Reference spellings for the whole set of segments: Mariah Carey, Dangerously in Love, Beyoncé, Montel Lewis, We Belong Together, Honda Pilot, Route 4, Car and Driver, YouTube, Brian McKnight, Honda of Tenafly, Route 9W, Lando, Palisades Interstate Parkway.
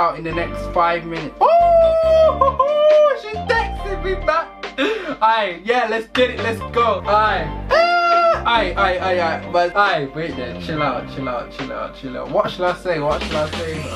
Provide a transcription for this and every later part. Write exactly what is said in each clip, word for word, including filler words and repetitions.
Out in the next five minutes. Oh, she texted me back. Aye, yeah, let's get it, let's go. Aye, aye, aye, aye, aye. But aye, wait there. Chill out, chill out, chill out, chill out. What shall I say? What shall I say?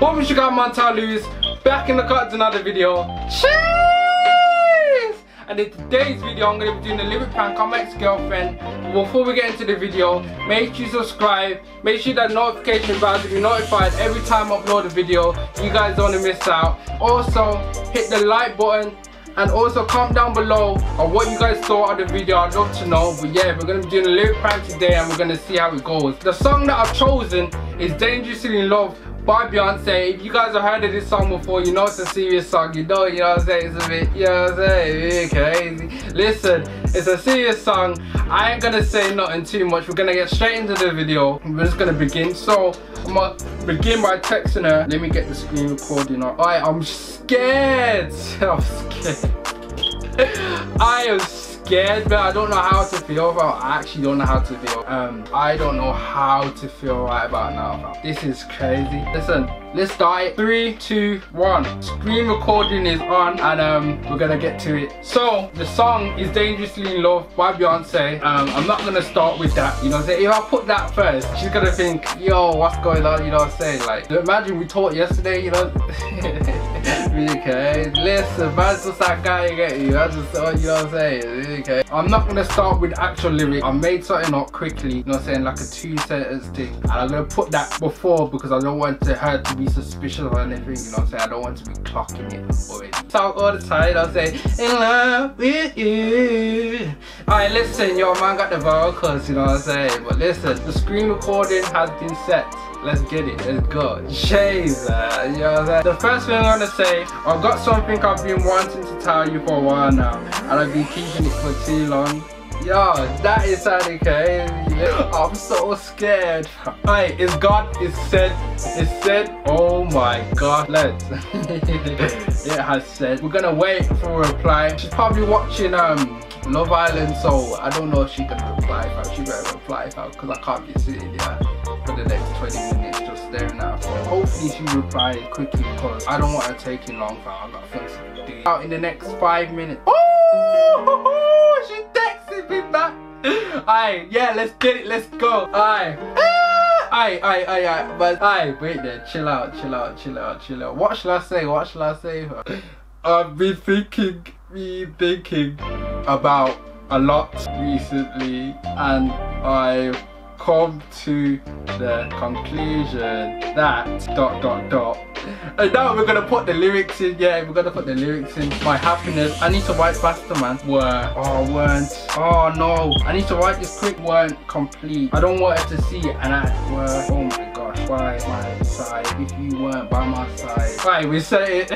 What was you got, Montel Lewis? Back in the cut with another video. Cheers! And in today's video, I'm going to be doing a lyric prank on my ex-girlfriend. Before we get into the video, make sure you subscribe. Make sure that notification bell to be notified every time I upload a video. You guys don't want to miss out. Also, hit the like button. And also comment down below on what you guys saw of the video. I'd love to know. But yeah, we're going to be doing a lyric prank today and we're going to see how it goes. The song that I've chosen is Dangerously in Love by Beyonce. If you guys have heard of this song before, you know it's a serious song. You know, you know what I'm saying? It's a bit, you know what I'm saying? Crazy. Listen, it's a serious song. I ain't gonna say nothing too much. We're gonna get straight into the video. We're just gonna begin. So, I'm gonna begin by texting her. Let me get the screen recording on. Alright, I'm scared. I'm scared. I am scared, but I don't know how to feel, bro. I actually don't know how to feel. Um, I don't know how to feel right about now, bro. This is crazy. Listen, let's start it. Three, two, one. Screen recording is on, and um, we're gonna get to it. So the song is "Dangerously in Love" by Beyonce. Um, I'm not gonna start with that. You know what I'm saying? If I put that first, she's gonna think, "Yo, what's going on?" You know what I'm saying? Like, imagine we talked yesterday. You know. Okay, listen, that's just that guy you get you. That's just, uh, you know what I'm saying? Okay. I'm not gonna start with actual lyrics. I made something up quickly, you know what I'm saying? Like a two sentence thing. And I'm gonna put that before because I don't want to, her to be suspicious or anything, you know what I'm saying? I don't want to be clocking it already. Talk all the time, you know what I'm saying? In love with you. Alright, listen, your man got the vocals, you know what I'm saying? But listen, the screen recording has been set. Let's get it, let's go. Jesus, you know what I'm saying? The first thing I'm gonna say, I've got something I've been wanting to tell you for a while now, and I've been keeping it for too long. Yo, that is sounding crazy. I'm so scared. Hey, it's God, it's said, it's said. Oh my God, let's. It has said. We're gonna wait for a reply. She's probably watching um Love Island, so I don't know if she can reply. If she better reply, because I can't be sitting there for the next twenty minutes just staring at her phone. Hopefully she replies quickly because I don't want her taking long, fam. I've got things to do. Out in the next five minutes. Oh, she texted me back. Aye, yeah, let's get it, let's go. Aye. Aye, aye, aye, aye. But aye, wait there, chill out, chill out, chill out, chill out. What shall I say? What shall I say? I've been thinking, been thinking about a lot recently, and I've come to the conclusion that dot dot dot. And now we're gonna put the lyrics in. Yeah, we're gonna put the lyrics in. My happiness, I need to write faster, man. Were, oh, weren't, oh no, I need to write this quick. Weren't complete. I don't want her to see it. And I were, oh my gosh, by my side. If you weren't by my side. Right, we said it.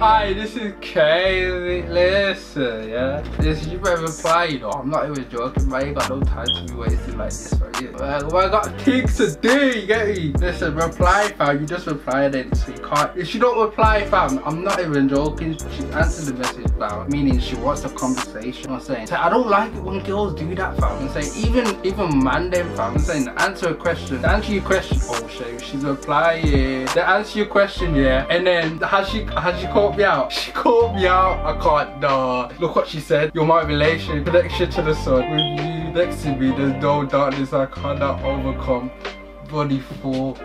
Aye, this is crazy. Listen, yeah. Listen, you better reply, you know. I'm not even joking, man. You got no time to be wasting like this for you. Well, I got things to do, you get me? Listen, reply, fam. You just reply then, so you can't. If she don't reply, fam, I'm not even joking. She answered the message, fam. Meaning she wants a conversation. I'm saying, I don't like it when girls do that, fam. I'm saying, even, even man, them, fam. I'm saying, answer a question. To answer your question. Oh, shit. She's replying. To answer your question, yeah. And then, has she, has she called me out? She called me out. I can't. Nah. Look what she said. You're my relation, connection to the sun. With you next to me, there's no darkness I cannot overcome. Body fall.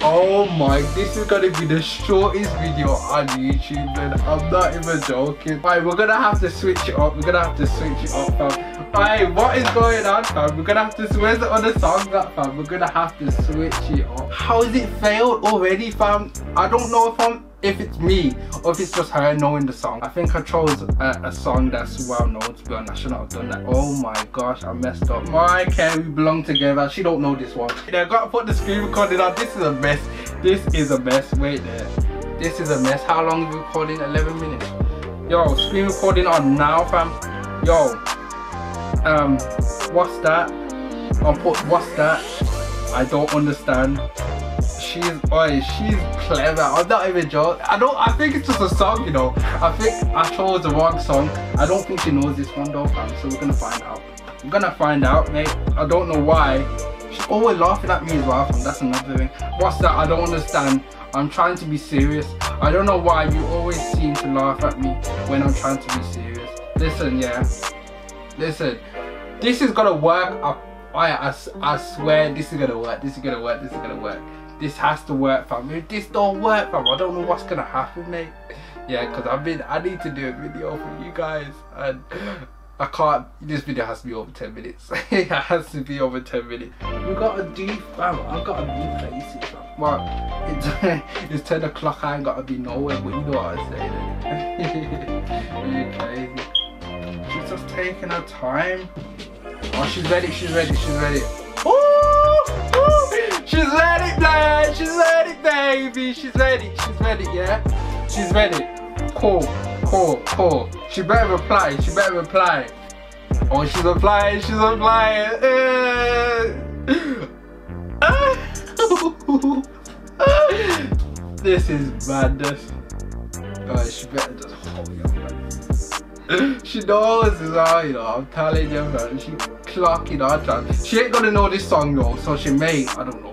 Oh my! This is gonna be the shortest video on YouTube, man. I'm not even joking. Alright, we're gonna have to switch it up. We're gonna have to switch it up, fam. Alright, what is going on, fam? We're gonna have to. Where's the other song, that fam? We're gonna have to switch it up. How is it failed already, fam? I don't know if I'm. if it's me or if it's just her knowing the song. I think I chose a, a song that's well known, to be honest. I shouldn't have done that. Oh my gosh, I messed up. My care, We Belong Together. She don't know this one. Yeah, I gotta put the screen recording on. This is a mess. This is a mess. Wait there. This is a mess. How long have we recording? eleven minutes. Yo, screen recording on now, fam. Yo. Um, what's that? I'll put what's that? I don't understand. She's, oi, she's clever. I'm not even joking. I don't. I think it's just a song, you know. I think I chose the wrong song. I don't think she knows this one though, fam. So we're gonna find out. We're gonna find out, mate. I don't know why. She's always laughing at me as well, fam. That's another thing. What's that? I don't understand. I'm trying to be serious. I don't know why you always seem to laugh at me when I'm trying to be serious. Listen, yeah. Listen. This is gonna work. I, I, I, I swear, this is gonna work. This is gonna work. This is gonna work. This has to work, fam. If this don't work, fam, I don't know what's gonna happen, mate. Yeah, because I've been, I need to do a video for you guys, and I can't. This video has to be over ten minutes. It has to be over ten minutes. We gotta do, fam. I gotta be lazy, fam. Well, it's, it's ten o'clock. I ain't gotta be nowhere, but you know what I'm saying. Okay. She's just taking her time. Oh, she's ready. She's ready. She's ready. She's ready, man. She's ready, baby. She's ready. She's ready, yeah. She's ready. Cool, cool, cool. She better reply. She better reply. Oh, she's replying. She's replying. This is madness. Oh, she better just hold your man. She knows as well, you know. I'm telling you, man. She clocking our time. She ain't gonna know this song though, so she may. I don't know.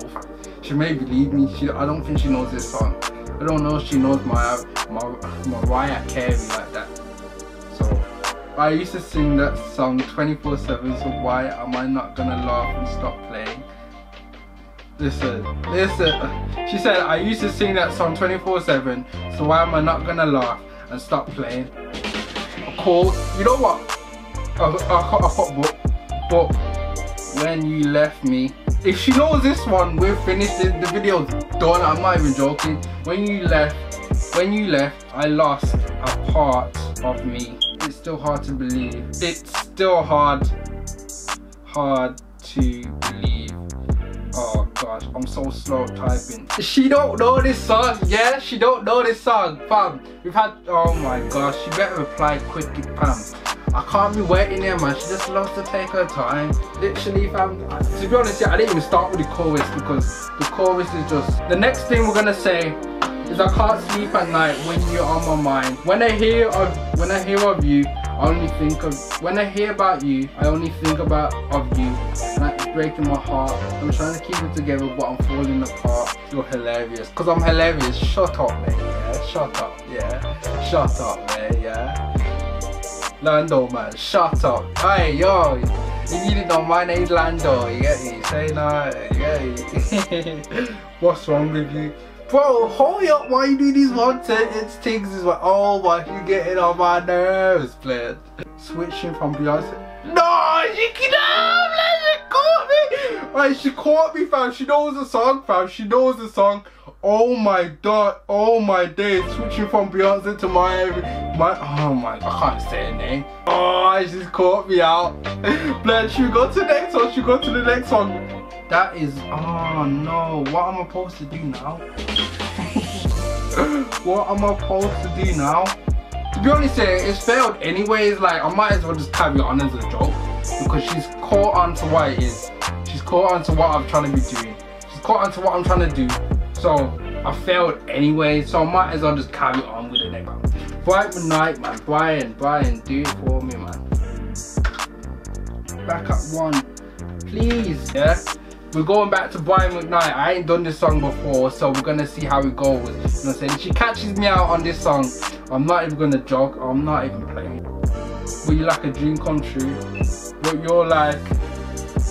She may believe me. She, I don't think she knows this song. I don't know if she knows my my Mariah Carey like that. So I used to sing that song twenty-four seven. So why am I not gonna laugh and stop playing? Listen, listen. She said I used to sing that song twenty-four seven. So why am I not gonna laugh and stop playing? Cool. You know what? I got a hot book. But when you left me, if she knows this one, we're finished. The video's done. I'm not even joking. When you left, when you left, I lost a part of me. It's still hard to believe. It's still hard, hard to believe. Oh gosh, I'm so slow typing. She don't know this song. Yeah, she don't know this song, fam. We've had. Oh my gosh, she better reply quickly, fam. I can't be waiting here, man. She just loves to take her time. Literally, fam. To be honest, yeah, I didn't even start with the chorus because the chorus is just... The next thing we're going to say is I can't sleep at night when you're on my mind. When I hear of, when I hear of you, I only think of... When I hear about you, I only think about of you. And it's breaking my heart. I'm trying to keep it together, but I'm falling apart. You're hilarious. Because I'm hilarious. Shut up, man. Yeah, shut up. Yeah, shut up, man. Yeah. Lando, man, shut up. Hey, yo, if you didn't know, my name's Lando, you get me? Say no, you get me? What's wrong with you? Bro, hurry up, why you do these one sentence things is like, oh my, you getting on my nerves, man. Switching from Beyonce. No, she can't, caught me. Like, she caught me, fam, she knows the song, fam, she knows the song. Oh my god, oh my day, switching from Beyonce to Miami. My, oh my, I can't say her name. Oh, she's caught me out. Blair, should we go to the next one? Should we go to the next one? That is, oh no, what am I supposed to do now? What am I supposed to do now? To be honest, it's failed anyways. Like, I might as well just carry on as a joke because she's caught on to what it is. She's caught on to what I'm trying to be doing. She's caught on to what I'm trying to do. So I failed anyway, so I might as well just carry on with the next one. Brian McKnight, man. Brian, Brian, do it for me, man. Back up one, please. Yeah, we're going back to Brian McKnight. I ain't done this song before, so we're gonna see how it goes. You know what I'm saying? If she catches me out on this song, I'm not even gonna joke. I'm not even playing. Were you like a dream come true? But you're like,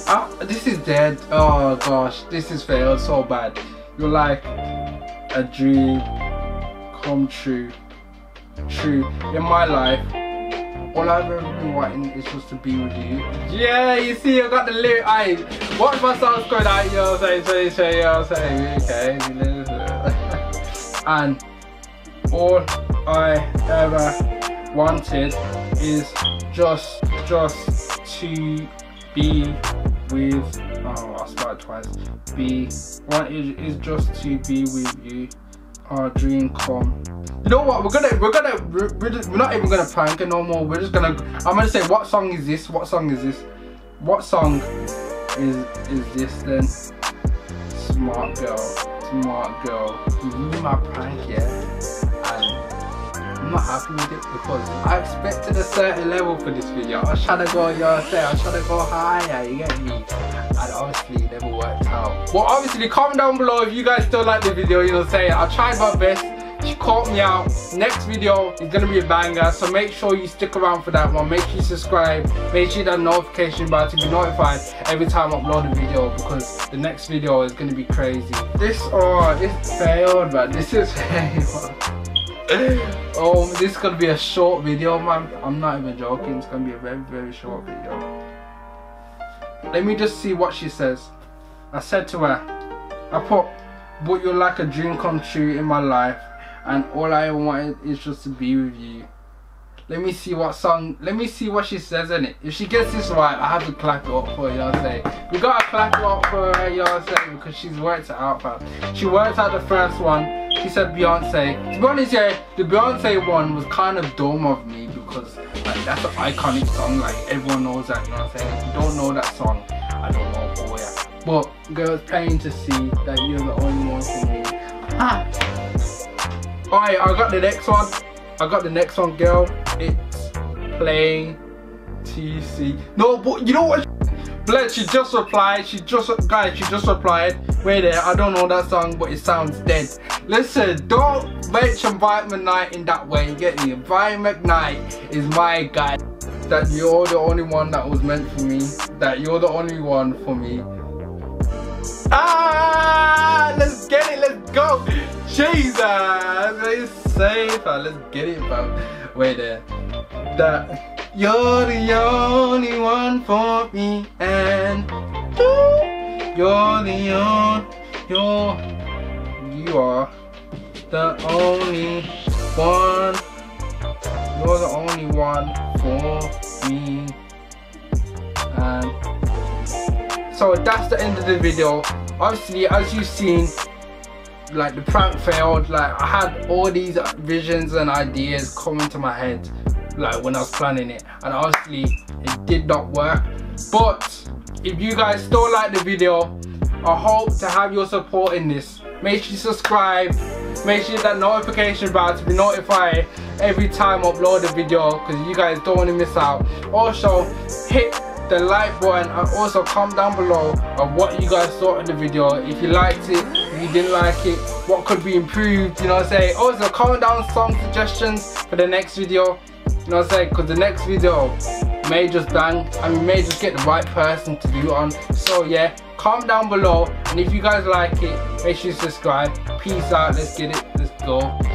ah, this is dead. Oh gosh, this is failed so bad. You're like a dream come true, true. In my life, all I've ever been wanting is just to be with you. Yeah, you see, I got the lyric. I watch my songs going out, you know what I'm saying, so you say, you know what I'm saying, okay. And all I ever wanted is just, just to be with, oh, I'll start twice, be, one is, is just to be with you, our dream come. You know what, we're gonna, we're gonna, we're, we're, just, we're not even gonna prank it no more, we're just gonna, I'm gonna say, what song is this, what song is this, what song is, is this then? Smart girl, smart girl, you my prank, yeah? And I'm not happy with it because I expected a certain level for this video. I was trying to go, you know what I'm saying? I was trying to go higher, you get me? And obviously it never worked out. Well, obviously comment down below if you guys still like the video, you know what I'm saying? I tried my best. She caught me out. Next video is gonna be a banger, so make sure you stick around for that one. Make sure you subscribe, make sure you hit that notification bell to be notified every time I upload a video, because the next video is gonna be crazy. This, oh, this failed, man. This is failed. Oh, this is gonna be a short video, man. I'm not even joking, it's gonna be a very, very short video. Let me just see what she says. I said to her, I put, but you're like a dream come true in my life, and all I wanted is just to be with you. Let me see what song, let me see what she says in it. If she gets this right, I have to clap it up for her, you know what I'm saying? We gotta clap it up for her, you know what I'm saying? Because she's worked it out, fam. She worked out the first one. She said Beyonce. To be honest, yeah, the Beyonce one was kind of dumb of me because like, that's an iconic song, like everyone knows that, you know what I'm saying? If you don't know that song, I don't know for where. But girls playing to see that you're the only one for me. Ah. Alright, I got the next one. I got the next one, girl. It's playing to see. No, but you know what? Bled, she just replied. She just, guys, she just replied. Wait there, I don't know that song, but it sounds dead. Listen, don't mention Brian McKnight in that way, you get me? Brian McKnight is my guy. That you're the only one that was meant for me. That you're the only one for me. Ah, let's get it, let's go. Jesus, it's safe. Let's get it, bro. Wait there. That you're the only one for me, and you're the only, you're. You are the only one, you're the only one for me. And so that's the end of the video. Obviously, as you've seen, like the prank failed. Like I had all these visions and ideas come into my head, like when I was planning it, and obviously it did not work. But if you guys still like the video, I hope to have your support in this. Make sure you subscribe, make sure you hit that notification bell to be notified every time I upload a video, because you guys don't want to miss out. Also, hit the like button and also comment down below of what you guys thought of the video. If you liked it, if you didn't like it, what could be improved, you know what I'm saying? Also, comment down some suggestions for the next video, you know what I'm saying? Because the next video may just bang and we may just get the right person to do it on. So yeah, comment down below, and if you guys like it, make sure you subscribe. Peace out, let's get it, let's go.